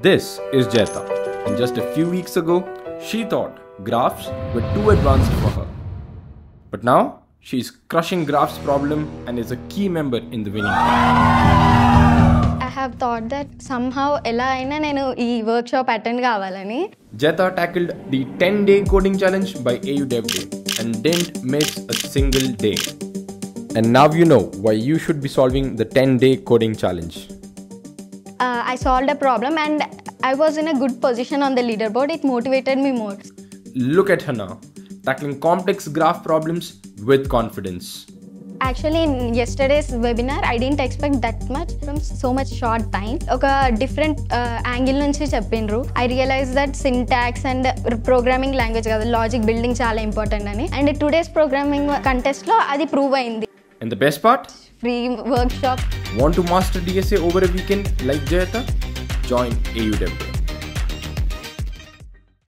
This is Jaitha, and just a few weeks ago, she thought graphs were too advanced for her. But now, she is crushing graphs problem and is a key member in the winning team. I have thought that somehow I will attend this workshop. Jaitha tackled the 10-day coding challenge by AU DevDay and didn't miss a single day. And now you know why you should be solving the 10-day coding challenge. I solved a problem and I was in a good position on the leaderboard. It motivated me more. Look at her now, tackling complex graph problems with confidence. Actually, in yesterday's webinar, I didn't expect that much from so much short time. Okay, different angle nunchi cheppinru. I realized that syntax and programming language, logic building chala important ani. And today's programming contest lo adi prove ayindi. And the best part? Free workshop. Want to master DSA over a weekend like Jaitha? Join AU DevDay.